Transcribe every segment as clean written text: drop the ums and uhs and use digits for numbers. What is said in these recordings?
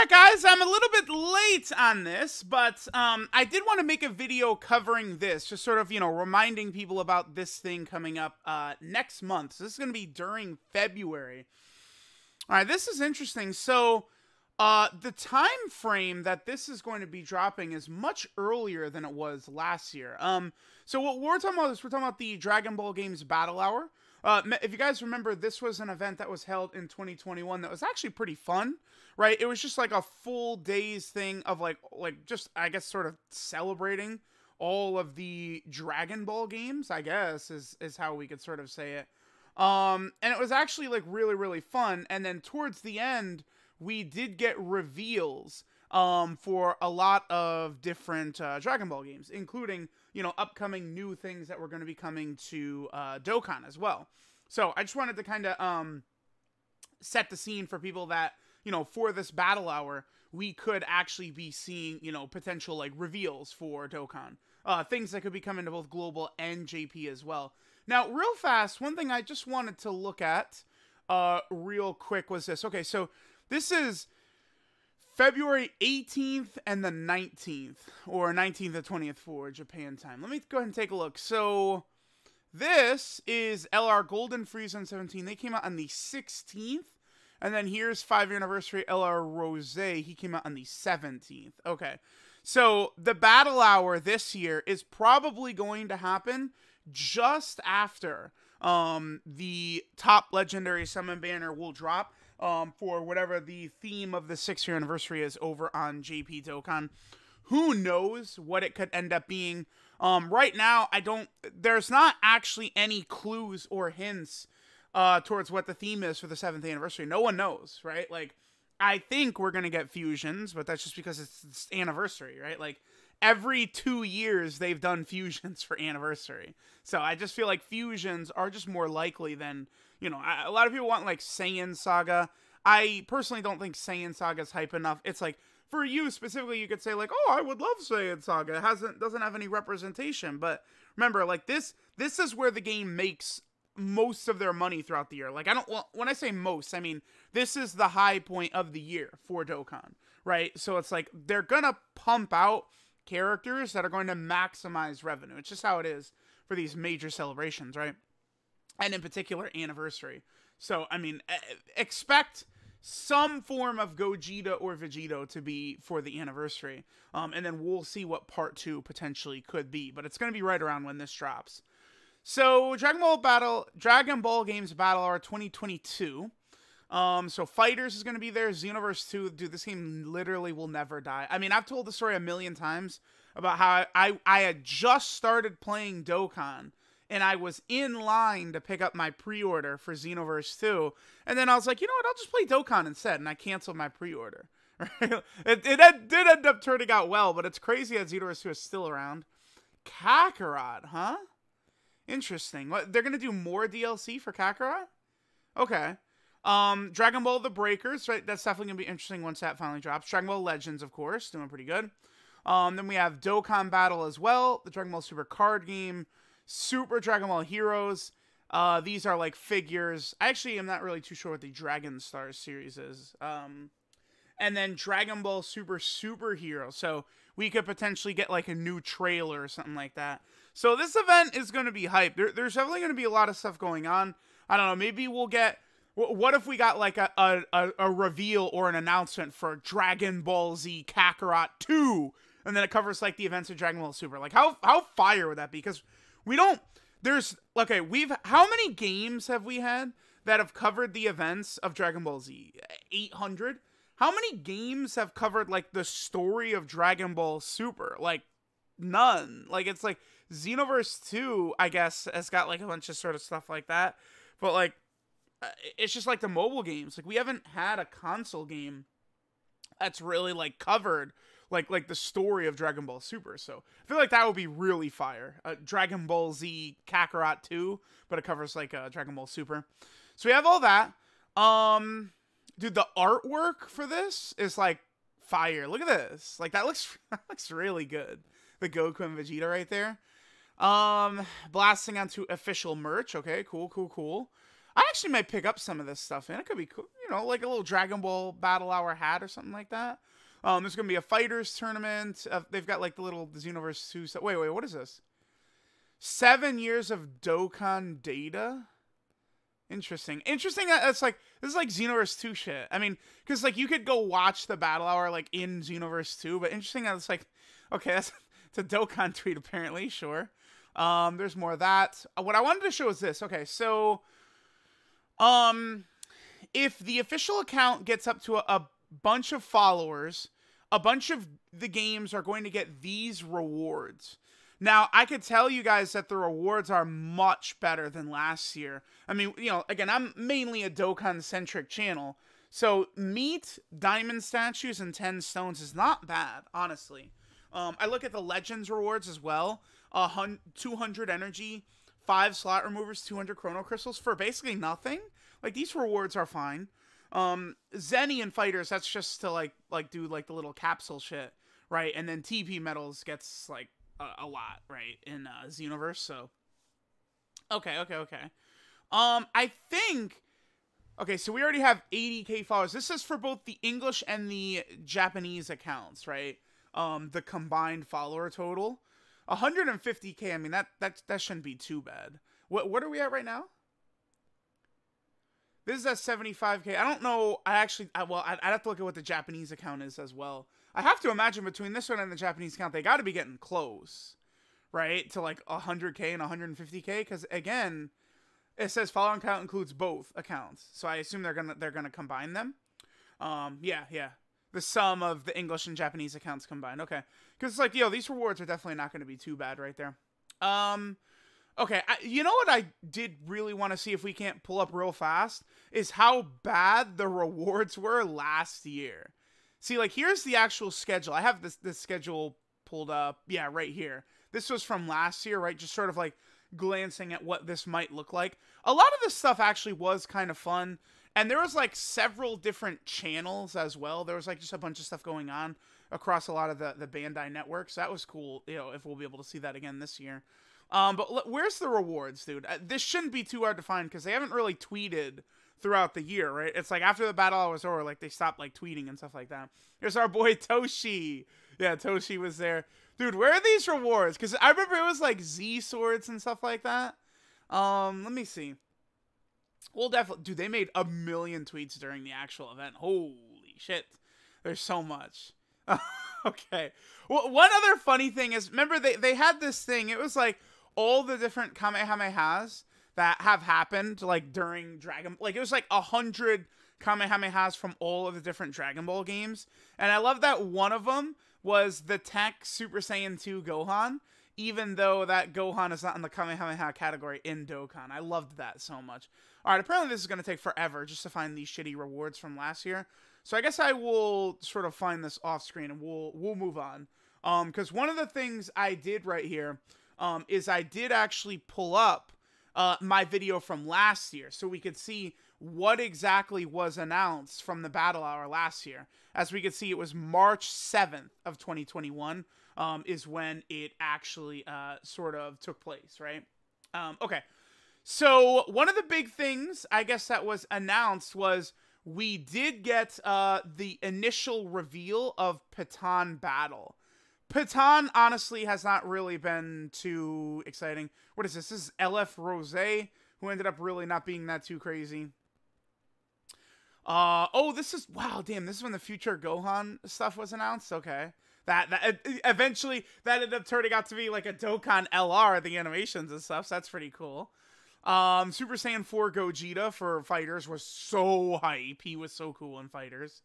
Alright guys, I'm a little bit late on this, but I did want to make a video covering this, just sort of, you know, reminding people about this thing coming up next month. So this is going to be during February. Alright, this is interesting. So the time frame that this is going to be dropping is much earlier than it was last year. So what we're talking about is we're talking about the Dragon Ball Games Battle Hour. If you guys remember, this was an event that was held in 2021 that was actually pretty fun, right? It was just like a full day's thing of like just, I guess, sort of celebrating all of the Dragon Ball games, I guess, is how we could sort of say it. And it was actually like really, really fun. And then towards the end, we did get reveals for a lot of different Dragon Ball games, including, you know, upcoming new things that were going to be coming to Dokkan as well. So I just wanted to kind of set the scene for people that, you know, for this battle hour, we could actually be seeing, you know, potential like reveals for Dokkan, things that could be coming to both global and JP as well. Now, real fast, one thing I just wanted to look at real quick was this. Okay, so this is February 18th and the 19th, or 19th to 20th for Japan time. Let me go ahead and take a look. So this is LR Golden Freeze on 17. They came out on the 16th. And then here's 5-year anniversary LR Rose. He came out on the 17th. Okay. So the battle hour this year is probably going to happen just after the top legendary summon banner will drop. For whatever the theme of the 6-year anniversary is over on JP Dokkan. Who knows what it could end up being? Right now, there's not actually any clues or hints towards what the theme is for the 7th anniversary. No one knows, right? Like, I think we're going to get fusions, but that's just because it's anniversary, right? Like, every 2 years, they've done fusions for anniversary. So I just feel like fusions are just more likely than, you know, a lot of people want, like, Saiyan Saga. I personally don't think Saiyan Saga is hype enough. It's like, for you specifically, you could say, like, oh, I would love Saiyan Saga. It doesn't have any representation. But remember, like, this is where the game makes most of their money throughout the year. Like, when I say most, I mean, this is the high point of the year for Dokkan, right? So it's like, they're going to pump out characters that are going to maximize revenue. It's just how it is for these major celebrations, right? And in particular, anniversary. So, I mean, expect some form of Gogeta or Vegito to be for the anniversary. And then we'll see what part 2 potentially could be. But it's going to be right around when this drops. So, Dragon Ball Games Battle Hour 2022. So Fighters is going to be there. Xenoverse 2. Dude, this game literally will never die. I mean, I've told the story a million times about how I had just started playing Dokkan. And I was in line to pick up my pre-order for Xenoverse 2. And then I was like, you know what? I'll just play Dokkan instead. And I canceled my pre-order. it did end up turning out well, but it's crazy that Xenoverse 2 is still around. Kakarot, huh? Interesting. What, they're going to do more DLC for Kakarot? Okay. Dragon Ball The Breakers, right? That's definitely going to be interesting once that finally drops. Dragon Ball Legends, of course. Doing pretty good. Then we have Dokkan Battle as well. The Dragon Ball Super Card Game. Super Dragon Ball Heroes. These are like figures. I actually am not really too sure what the Dragon Stars series is. And then Dragon Ball Super Super Hero. So we could potentially get like a new trailer or something like that. So this event is going to be hype. There's definitely going to be a lot of stuff going on. I don't know. Maybe we'll get... What if we got like a reveal or an announcement for Dragon Ball Z Kakarot 2? And then it covers like the events of Dragon Ball Super. Like how fire would that be? Because... how many games have we had that have covered the events of Dragon Ball Z? 800? How many games have covered, like, the story of Dragon Ball Super? Like, none. Like, it's like, Xenoverse 2, I guess, has got, like, a bunch of sort of stuff like that. But, like, it's just, like, the mobile games. Like, we haven't had a console game that's really, like, covered... Like the story of Dragon Ball Super. So I feel like that would be really fire. Dragon Ball Z Kakarot 2, but it covers like Dragon Ball Super. So we have all that. Dude, the artwork for this is like fire. Look at this. Like that looks really good. The Goku and Vegeta right there. Blasting onto official merch. Okay, cool. I actually might pick up some of this stuff, and it could be cool. You know, like a little Dragon Ball Battle Hour hat or something like that. There's going to be a Fighters tournament. They've got like the little Xenoverse 2 stuff. Wait, what is this? 7 years of Dokkan data? Interesting. Interesting that it's like, this is like Xenoverse 2 shit. I mean, because like you could go watch the Battle Hour like in Xenoverse 2, but interesting that it's like, okay, that's it's a Dokkan tweet apparently, sure. There's more of that. What I wanted to show is this. Okay, so if the official account gets up to a bunch of followers, a bunch of the games are going to get these rewards. Now, I could tell you guys that the rewards are much better than last year. I mean, you know, again, I'm mainly a Dokkan-centric channel. So, meat, diamond statues, and 10 stones is not bad, honestly. I look at the Legends rewards as well. 200 energy, 5 slot removers, 200 chrono crystals for basically nothing. Like, these rewards are fine. Zenny and Fighters, that's just to, like do, like, the little capsule shit, right? And then TP Metals gets, like, a lot, right, in Xenoverse, so. Okay. I think, okay, so we already have 80k followers. This is for both the English and the Japanese accounts, right? The combined follower total. 150k, I mean, that shouldn't be too bad. What are we at right now? This is at 75k. I don't know, I'd have to look at what the Japanese account is as well. I have to imagine between this one and the Japanese account, they got to be getting close, right? To like 100k and 150k, because again, it says following count includes both accounts, so I assume they're gonna combine them. Yeah, the sum of the English and Japanese accounts combined. Okay, because it's like, yo, these rewards are definitely not going to be too bad, right there. Okay, you know what I did really want to see if we can't pull up real fast is how bad the rewards were last year. See, like, here's the actual schedule. I have this schedule pulled up. Yeah, right here. This was from last year, right? Just sort of, like, glancing at what this might look like. A lot of this stuff actually was kind of fun. And there was, like, several different channels as well. There was, like, just a bunch of stuff going on across a lot of the Bandai networks. That was cool, you know, if we'll be able to see that again this year. But where's the rewards, dude? This shouldn't be too hard to find because they haven't really tweeted throughout the year, right? It's like after the battle hour was over, like they stopped like tweeting and stuff like that. Here's our boy Toshi. Yeah, Toshi was there. Dude, where are these rewards? Because I remember it was like Z swords and stuff like that. Let me see. We'll definitely, dude, they made 1 million tweets during the actual event. Holy shit. There's so much. Okay. Well, one other funny thing is, remember they had this thing. It was like all the different Kamehamehas that have happened, like, during Dragon... Like, it was, like, 100 Kamehamehas from all of the different Dragon Ball games. And I love that one of them was the Tech Super Saiyan 2 Gohan, even though that Gohan is not in the Kamehameha category in Dokkan. I loved that so much. All right, apparently this is going to take forever just to find these shitty rewards from last year. So I guess I will sort of find this off-screen, and we'll move on. Because one of the things I did right here is I did actually pull up my video from last year, so we could see what exactly was announced from the Battle Hour last year. As we could see, it was March 7th of 2021 is when it actually sort of took place, right? Okay, so one of the big things, I guess, that was announced was we did get the initial reveal of Patan Battle. Patan, honestly, has not really been too exciting. What is this? This is LR Rose, who ended up really not being that too crazy. Oh, this is... Wow, damn, this is when the Future Gohan stuff was announced? Okay. That eventually, that ended up turning out to be like a Dokkan LR, the animations and stuff, so that's pretty cool. Super Saiyan 4 Gogeta for Fighters was so hype. He was so cool in Fighters.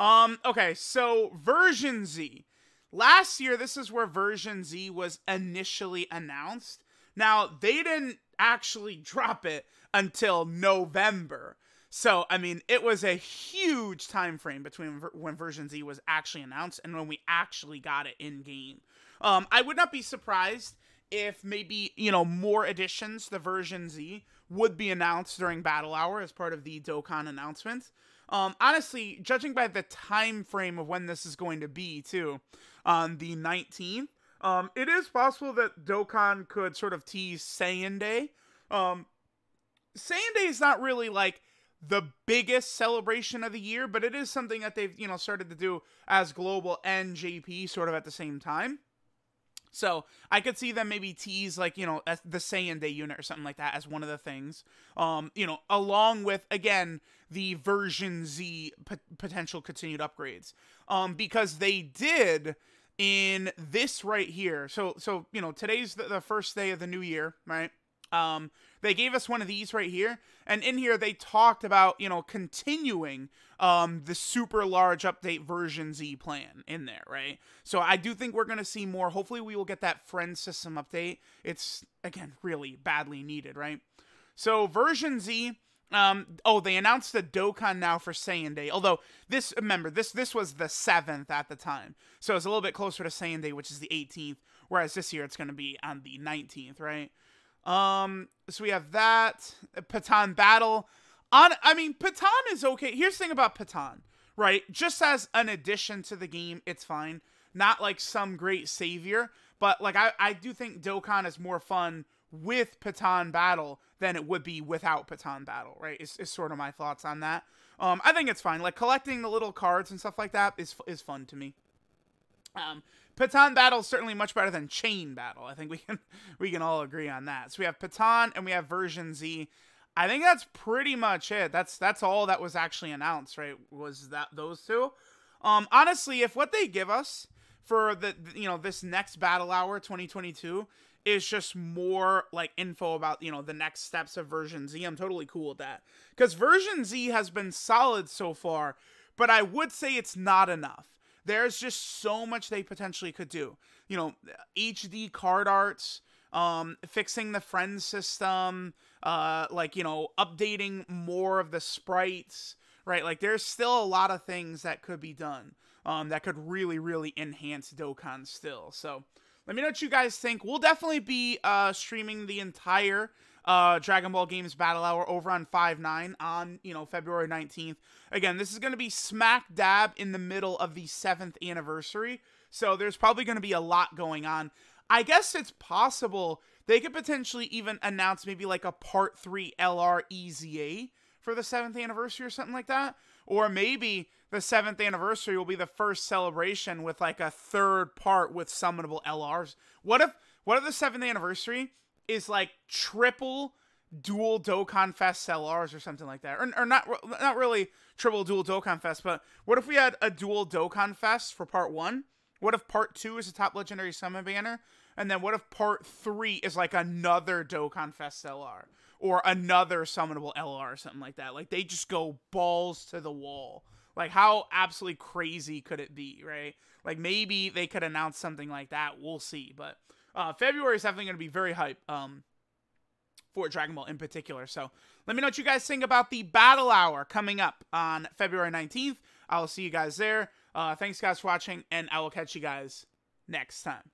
Okay, so Version Z. Last year, this is where Version Z was initially announced. Now, they didn't actually drop it until November. So, I mean, it was a huge time frame between when Version Z was actually announced and when we actually got it in-game. I would not be surprised if maybe, you know, more additions to Version Z would be announced during Battle Hour as part of the Dokkan announcement. Honestly, judging by the time frame of when this is going to be, too, on the 19th, it is possible that Dokkan could sort of tease Saiyan Day, Saiyan Day is not really like the biggest celebration of the year, but it is something that they've, you know, started to do as global and JP sort of at the same time. So I could see them maybe tease, like, you know, the Saiyan Day unit or something like that as one of the things, you know, along with, again, the Version Z potential continued upgrades, because they did in this right here. So, you know, today's the first day of the new year, right? They gave us one of these right here, and in here they talked about, you know, continuing the super large update Version Z plan in there, right? So I do think we're going to see more. Hopefully we will get that friend system update. It's, again, really badly needed, right? So Version Z, oh, they announced the Dokkan now for Saiyan Day, although this, remember, this was the 7th at the time, so it's a little bit closer to Saiyan Day, which is the 18th, whereas this year it's going to be on the 19th, right? So we have that Patan Battle on. I mean, Patan is okay. Here's the thing about Patan, right? Just as an addition to the game, it's fine. Not like some great savior, but like, I do think Dokkan is more fun with Patan Battle than it would be without Patan Battle, right? Is sort of my thoughts on that. I think it's fine. Like, collecting the little cards and stuff like that is fun to me. Patan Battle is certainly much better than Chain Battle. I think we can all agree on that. So we have Patan and we have Version Z. I think that's pretty much it. That's all that was actually announced, right? Was that those two? Honestly, if what they give us for the, you know, this next Battle Hour 2022 is just more like info about, you know, the next steps of Version Z, I'm totally cool with that, because Version Z has been solid so far, but I would say it's not enough. There's just so much they potentially could do. You know, HD card arts, fixing the friend system, like, you know, updating more of the sprites, right? Like, there's still a lot of things that could be done that could really, really enhance Dokkan still. So let me know what you guys think. We'll definitely be streaming the entire Dragon Ball Games Battle Hour over on 5/9 on, you know, February 19th. Again, this is going to be smack dab in the middle of the 7th anniversary, so there's probably going to be a lot going on. I guess it's possible they could potentially even announce maybe like a Part 3 LR EZA for the 7th anniversary or something like that. Or maybe the 7th anniversary will be the first celebration with like a third part with summonable LRs. What if the 7th anniversary is like triple dual Dokkan Fest LRs or something like that? Or not really triple dual Dokkan Fest, but what if we had a dual Dokkan Fest for Part 1? What if Part 2 is a top legendary summon banner? And then what if Part 3 is like another Dokkan Fest LR? Or another summonable LR or something like that? Like, they just go balls to the wall. Like, how absolutely crazy could it be, right? Like, maybe they could announce something like that. We'll see, but February is definitely going to be very hype for Dragon Ball in particular. So let me know what you guys think about the Battle Hour coming up on February 19th. I will see you guys there. Thanks, guys, for watching, and I will catch you guys next time.